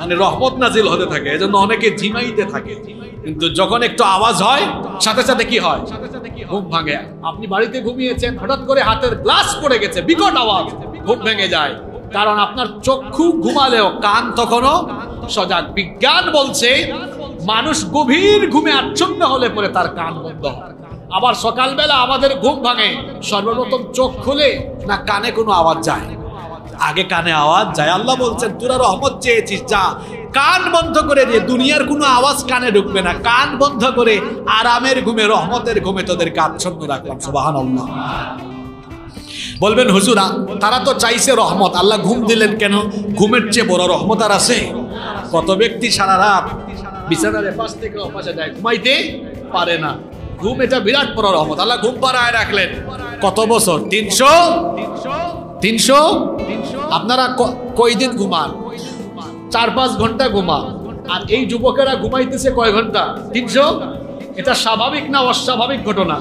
মানে রহমত নাজিল হতে থাকে, এজন্য অনেকে ঝিমাইতে থাকে। কিন্তু যখন একটু আওয়াজ হয় সাথে সাথে কি হয়? ঘুম ভাঙে। আপনি বাড়িতে ঘুমিয়েছেন, হঠাৎ করে হাতের গ্লাস পড়ে গেছে, বিকট আওয়াজ, ঘুম ভেঙে যায়। কারণ আপনার চক্ষু ঘুমালেও কান তখনও সজাগ। বিজ্ঞান বলছে মানুষ গভীর ঘুমে আচ্ছন্ন হলে পরে তার কান বন্ধ হয়। আবার সকালবেলা আমাদের ঘুম ভাঙে সর্বপ্রথম চোখ খুলে, না কানে কোনো আওয়াজ যায়? আগে কানে আওয়াজ যায়। আল্লাহ বলছেন, তোরা রহমত চেয়েছিস, যা কান বন্ধ করে দিয়ে, দুনিয়ার কোনো আওয়াজ কানে ঢুকবে না, কান বন্ধ করে আরামের ঘুমে রহমতের ঘুমে তোদেরকে আচ্ছন্ন রাখলাম। সুবহানাল্লাহ। বলবেন, হুজুরা তারা তো চাইছে রহমত, আল্লাহ ঘুম দিলেন কেন? ঘুমের চেয়ে বড় রহমত আর আছে? কত ব্যক্তি সারা রাত বিছানার এপাশ থেকে ওপাশে যায়, ঘুমাইতে পারে না। ঘুম এটা বিরাট বড় রহমত, আল্লাহ ঘুম পাড়ায় রাখলেন। কত বছর? 300। আপনারা কয়দিন ঘুমান? 4-5 ঘন্টা ঘুমান। আর এই যুবকেরা ঘুমাইতেছে কয় ঘন্টা? 300। এটা স্বাভাবিক না অস্বাভাবিক ঘটনা?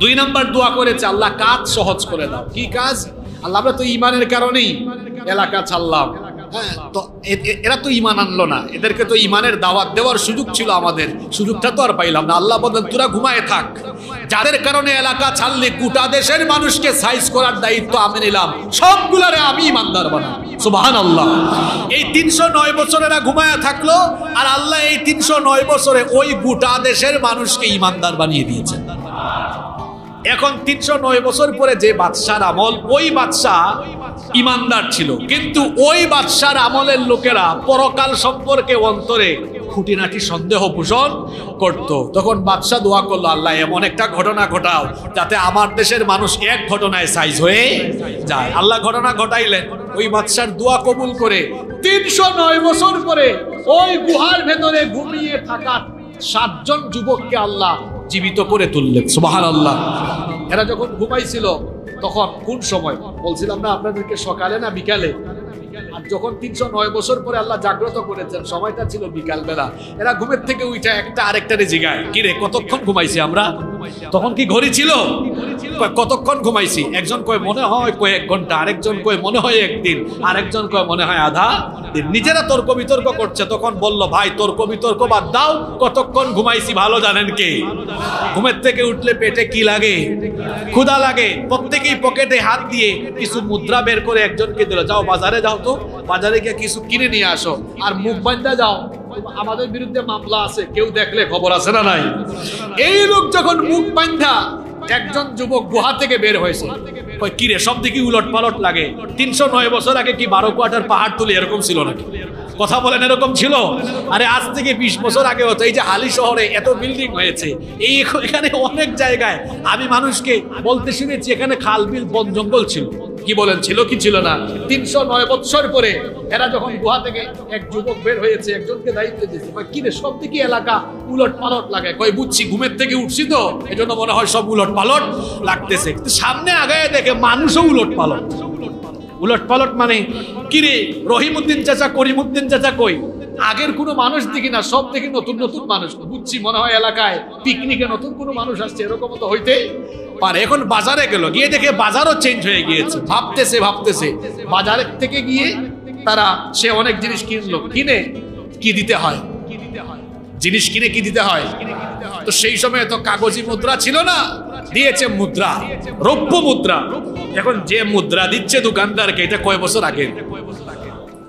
2 নম্বর দোয়া করেছে, আল্লাহ কাজ সহজ করে দাও। কি কাজ? আল্লাহ আমরা তো ইমানের কারণেই এলাকা ছাড়লাম। হ্যাঁ, তো এরা তো ইমান আনলো না, এদেরকে তো ইমানের দাওয়াত দেওয়ার সুযোগ ছিল আমাদের, সুযোগটা তো আর পাইলাম না। আল্লাহ বলেন তোরা ঘুমায় থাক, যাদের কারণে এলাকা ছাড়লে গোটা দেশের মানুষকে সাইজ করার দায়িত্ব আমি নিলাম, সবগুলারে আমি ইমানদার বানালাম। সুবহানাল্লাহ। এই ৩০৯ বছরেরা ঘুমায় থাকলো, আর আল্লাহ এই ৩০৯ বছরে ওই গোটা দেশের মানুষকে ইমানদার বানিয়ে দিয়েছেন। এখন ৩০৯ বছর পরে যে বাদশার আমল, ওই বাদশা ইমানদার ছিল, কিন্তু ওই বাদশার আমলের লোকেরা পরকাল সম্পর্কে অন্তরে খুঁটিনাটি সন্দেহ পোষণ করত। তখন বাদশা দোয়া করলো, আল্লাহ এমন একটা ঘটনা ঘটাও যাতে আমার দেশের মানুষ এক ঘটনায় সাইজ হয়ে যায়। আল্লাহ ঘটনা ঘটাইলেন, ওই বাদশার দোয়া কবুল করে ৩০৯ বছর পরে ওই গুহার ভেতরে ঘুমিয়ে থাকা ৭ জন যুবককে আল্লাহ জীবিত করে তুললেন। সুবহানাল্লাহ। এরা যখন ঘুমাইছিল তখন কোন সময় বলছিলাম না আপনাদেরকে, সকালে না বিকালে? আর যখন ৩০৯ বছর পরে আল্লাহ জাগ্রত করেছেন, সময়টা ছিল বিকালবেলা। এরা ঘুমের থেকে উঠে একটা আরেকটারে জিগায়, কিরে কতক্ষণ ঘুমাইছি আমরা? তখন কি ঘড়ি ছিল? কতক্ষণ ঘুমাইছি? একজন কয় মনে হয় কয়েক ঘন্টা, আরেকজন কয় মনে হয় একদিন, আরেকজন কয় মনে হয় আধা দিন। নিজেরা তর্ক বিতর্ক করছে। তখন বলল, ভাই তর্ক বিতর্ক বাদ দাও, কতক্ষণ ঘুমাইছি ভালো জানেন কে? ঘুমের থেকে উঠলে পেটে কি লাগে? ক্ষুধা লাগে। প্রত্যেকেই পকেটে হাত দিয়ে কিছু মুদ্রা বের করে একজনকে দিল, যাও বাজারে যাও তো, বাজারে গিয়ে কিছু কিনে নিয়ে আসো, আর মুখ বান্ধা যাও, আমাদের বিরুদ্ধে মামলা আছে, কেউ দেখলে খবর আছে না নাই। এই লোক যখন মুখ বান্ধা, একজন যুবক গুহা থেকে বের হয়েছে, কি রে সব দিকে উলট পালট লাগে? ৩০৯ বছর আগে কি ১২ কোয়ার্টার পাহাড় তুলে এরকম ছিল নাকি? কথা বলেন, এরকম ছিল? আরে আজ থেকে ২০ বছর আগে হতো। এই যে হালি শহরে এত বিল্ডিং হয়েছে, এই এখানে অনেক জায়গায় আমি মানুষকে বলতে শুনেছি এখানে খাল বিল বন জঙ্গল ছিল। কি বলেন, ছিল কি ছিল না? ৩০৯ বছর পরে এরা যখন গুহা থেকে, এক যুবক বের হয়েছে, একজনকে দায়িত্ব দিয়েছে, কি রে সব দিকে এলাকা উলট পালট লাগে? কই বুঝছি, ঘুমের থেকে উঠছি তো এজন্য মনে হয় সব উলট পালট লাগতেছে। সামনে আগায় দেখে মানুষও উলট পালট। উলট পালট মানে কি রে? রহিমউদ্দিন চাচা, করিমউদ্দিন চাচা কই? আগের কোনো মানুষ দেখি না, সব থেকে নতুন নতুন মানুষ। বুঝছি মনে হয় এলাকায় পিকনিকে নতুন কোনো মানুষ আসছে, এরকম তো হইতে পারে। এখন বাজারে গেল, গিয়ে দেখে বাজারও চেঞ্জ হয়ে গিয়েছে। ভাবতেছে ভাবতেছে বাজারের থেকে গিয়ে তারা সে অনেক জিনিস কিনলো, কিনে কি দিতে হয়, জিনিস কিনে কি দিতে হয়। তো সেই সময় তো কাগজি মুদ্রা ছিল না, দিয়েছে মুদ্রা, রৌপ্য মুদ্রা। এখন যে মুদ্রা দিচ্ছে দোকানদারকে, এটা কয় বছর আগে,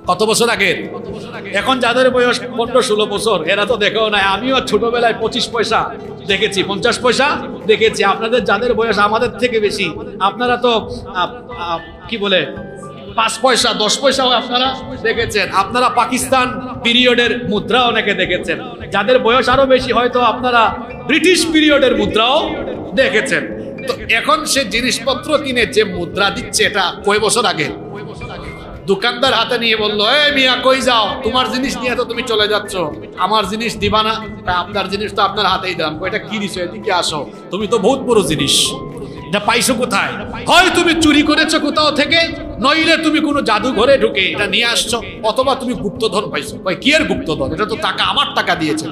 কত বছর আগে? এখন যাদের বয়স ১৫-১৬ বছর, এরা তো দেখেও নাই। আমিও ছোটবেলায় 25 পয়সা দেখেছি, 50 পয়সা দেখেছি। আপনাদের যাদের বয়স আমাদের থেকে বেশি, আপনারা তো কি বলে ৫ পয়সা ১০ পয়সাও আপনারা দেখেছেন। আপনারা পাকিস্তান পিরিয়ডের মুদ্রা অনেকে দেখেছেন। যাদের বয়স আরো বেশি হয়তো আপনারা ব্রিটিশ পিরিয়ডের মুদ্রাও দেখেছেন। তো এখন সে জিনিসপত্র কিনে যে মুদ্রা দিচ্ছে, এটা কয় বছর আগে? দোকানদার হাতে নিয়ে বললো, এই মিয়া কই যাও? তোমার জিনিস নিয়ে তো তুমি চলে যাচ্ছ, আমার জিনিস দিবা না? আপনার জিনিস তো আপনার হাতেই দিলাম। কয়টা কি দিছো? এদিকে আসো, তুমি তো বহুত বড় জিনিস, এটা পাইছো কোথায়? হয় তুমি চুরি করেছো কোথাও থেকে, নইলে তুমি কোনো জাদুঘরে ঢুকে এটা নিয়ে আসছো, অথবা তুমি গুপ্তধন পাইছো। কয় কি আর গুপ্তধন, এটা তো টাকা, আমার টাকা দিয়েছে।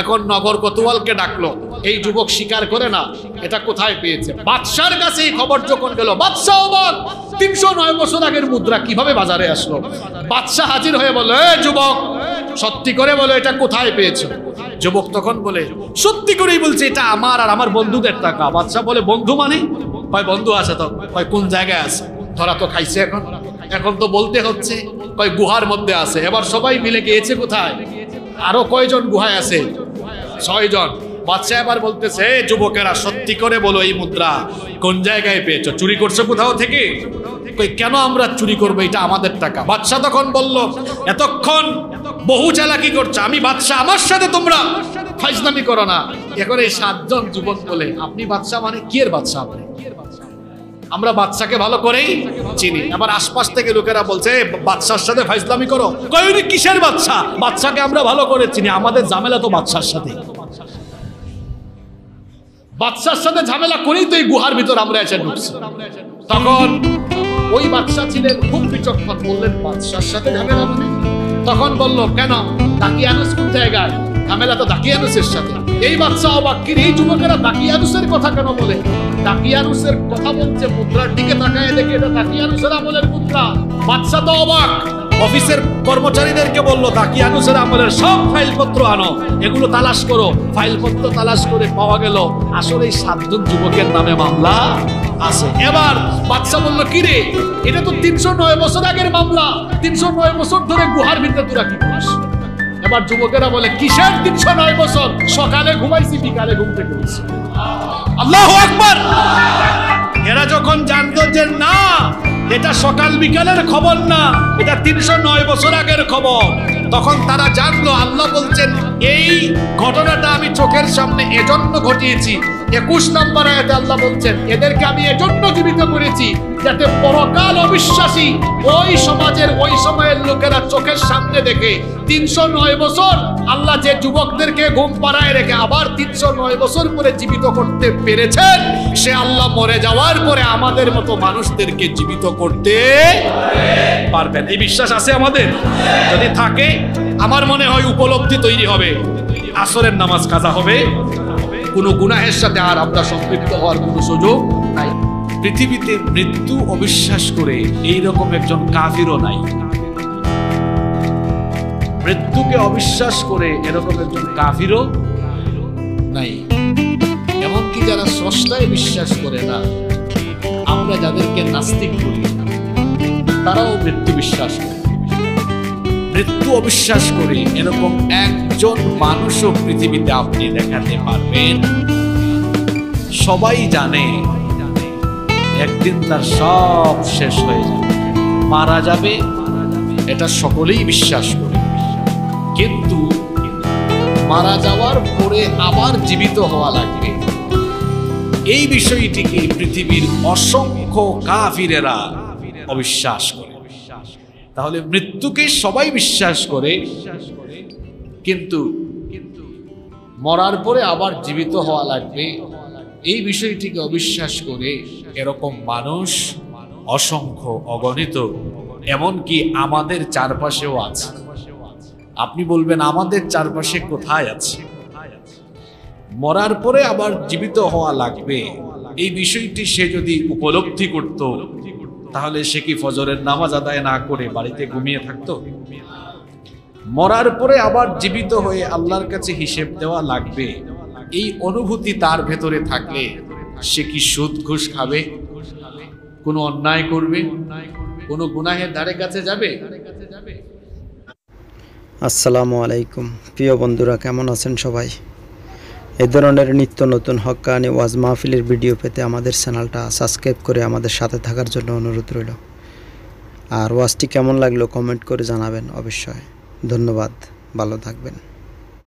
এখন নগর কোতোয়ালকে ডাকলো, এই যুবক স্বীকার করে না এটা কোথায় পেয়েছে। বাদশার কাছে এই খবর যখন গেল, বাদশা ওমর ৩০৯ বছর আগের মুদ্রা কিভাবে বাজারে আসলো? বাদশা হাজির হয়ে বলে, এ যুবক সত্যি করে বলে এটা কোথায় পেয়েছে? যুবক তখন বলে, সত্যি করেই বলছে এটা আমার আর আমার বন্ধুদের টাকা। বাদশা বলে, বন্ধু মানে? কয় বন্ধু আছে তো। কয় কোন জায়গায় আছে? ধরা তো খাইছে এখন, এখন তো বলতে হচ্ছে। কয় গুহার মধ্যে আছে। এবার সবাই মিলে গিয়েছে কোথায়? আরো কয়জন গুহায় আছে? ৬ জন। বাদশা এবার বলতেছে, যুবকেরা সত্যি করে বলো এই মুদ্রা কোন জায়গায় পেয়েছো? চুরি করছো কোথাও থেকে? কেন আমরা চুরি করবো, এটা আমাদের টাকা। বাদশা তখন বলল, এতক্ষণ বহু চালাকি করছো, আমি বাদশা, আমার সাথে তোমরা ফাইজলামি করো না। এখন এই ৭ জন যুবক বলে, আপনি বাদশা মানে? কি এর বাদশা? আপনি আমরা বাদশাকে ভালো করেই চিনি। আবার আশপাশ থেকে লোকেরা বলছে, বাদশার সাথে ফাইজলামি করো। কয়নি কিসের বাদশা? বাদশাকে আমরা ভালো করে চিনি, আমাদের ঝামেলা তো বাদশার সাথে। বাদশার সাথে ঝামেলা করেই তো এই গুহার ভিতর আমরা এসে ঢুকছি। তখন ওই বাদশা ছিলেন খুব বিচক্ষণ, বললেন বাদশার সাথে ঝামেলা মানে? তখন বলল, কেন? দাকিয়ানুস কোন জায়গায়? ঝামেলা তো দাকিয়ানুসের সাথে। এই বাচ্চা অবাক্যের, এই যুবকেরা দাকিয়ানুসের কথা কেন বলে? দাকিয়ানুসের কথা বলছে, মুদ্রার দিকে তাকায় দেখে এটা দাকিয়ানুসের আমলের মুদ্রা। বাচ্চা তো অবাক, অফিসের কর্মচারীদেরকে বললো দাকিয়ানুসের আমলের সব ফাইলপত্র আনো, এগুলো তালাশ করো। ফাইলপত্র তালাশ করে পাওয়া গেল আসলে এই 7 জন যুবকের নামে মামলা আছে। এবার বাচ্চা বলল, কি রে, এটা তো 309 বছর আগের মামলা, 309 বছর ধরে গুহার ভিতরে তোরা কি করিস? এবার যুবকেরা বলে, কিসের 309 বছর? সকালে ঘুমাইছি, বিকালে ঘুম থেকে উঠছি। আল্লাহু আকবার! এরা যখন জানতো যে না, এটা সকাল বিকালের খবর না, এটা 309 বছর আগের খবর, তখন তারা জানলো আল্লাহ বলছেন এই ঘটনাটা আমি চোখের সামনে এজন্য ঘটিয়েছি। 21 নম্বর আয়াতে আল্লাহ বলছেন এদেরকে আমি এজন্য জীবিত করেছি যাতে পরকাল অবিশ্বাসী ওই সমাজের ওই সময়ের লোকেরা চোখের সামনে দেখে 309 বছর আল্লাহ যে যুবকদেরকে ঘুম পাড়ায় রেখে আবার 309 বছর পরে জীবিত করতে পেরেছেন, সে আল্লাহ মরে যাওয়ার পরে আমাদের মতো মানুষদেরকে জীবিত করতে পারবেন। এই বিশ্বাস আছে আমাদের? যদি থাকে আমার মনে হয় উপলব্ধি তৈরি হবে, আসরের নামাজ কাজা হবে, কোনো গুনাহের সাথে আর আমরা সম্পৃক্ত হওয়ার কোনো সুযোগ নাই। পৃথিবীতে মৃত্যু অবিশ্বাস করে এইরকম একজন কাফিরও নাই, মৃত্যুকে অবিশ্বাস করে এরকম একজন কাফিরও নাই। এমনকি যারা স্রষ্টায় বিশ্বাস করে না, আমরা যাদেরকে নাস্তিক বলি, তারাও মৃত্যু বিশ্বাস করে। মৃত্যু অবিশ্বাস করে এরকম একজন মানুষও পৃথিবীতে আপনি দেখাতে পারবেন। সবাই জানে একদিন তার সব শেষ হয়ে যাবে, মারা যাবে, এটা সকলেই বিশ্বাস করে। কিন্তু মারা যাওয়ার পরে আবার জীবিত হওয়া লাগবে, এই বিষয়টিকে পৃথিবীর অসংখ্য কাফিরেরা অবিশ্বাস করে। তাহলে মৃত্যুকে সবাই বিশ্বাস করে, কিন্তু মরার পরে আবার জীবিত হওয়া লাগবে এই বিষয়টিকে অবিশ্বাস করে এরকম মানুষ অসংখ্য, অগণিত, এমনকি আমাদের চারপাশেও আছে। আপনি বলবেন আমাদের চারপাশে কোথায় আছে? মরার পরে আবার জীবিত হওয়া লাগবে এই বিষয়টি সে যদি উপলব্ধি করত, তাহলে সে কি ফজরের নামাজ আদায় না করে বাড়িতে ঘুমিয়ে থাকতো? মরার পরে আবার জীবিত হয়ে আল্লাহর কাছে হিসেব দেওয়া লাগবে এই অনুভূতি তার ভেতরে থাকলে সে কি সুদ ঘুষ খাবে, কোনো অন্যায় করবে, কোনো গুনাহের ধারে কাছে যাবে? আসসালামু আলাইকুম প্রিয় বন্ধুরা, কেমন আছেন সবাই? এ ধরনের নিত্য নতুন হক্কানি ওয়াজ মাহফিলের ভিডিও পেতে আমাদের চ্যানেলটা সাবস্ক্রাইব করে আমাদের সাথে থাকার জন্য অনুরোধ রইল। আর ওয়াজটি কেমন লাগলো কমেন্ট করে জানাবেন অবশ্যই। ধন্যবাদ, ভালো থাকবেন।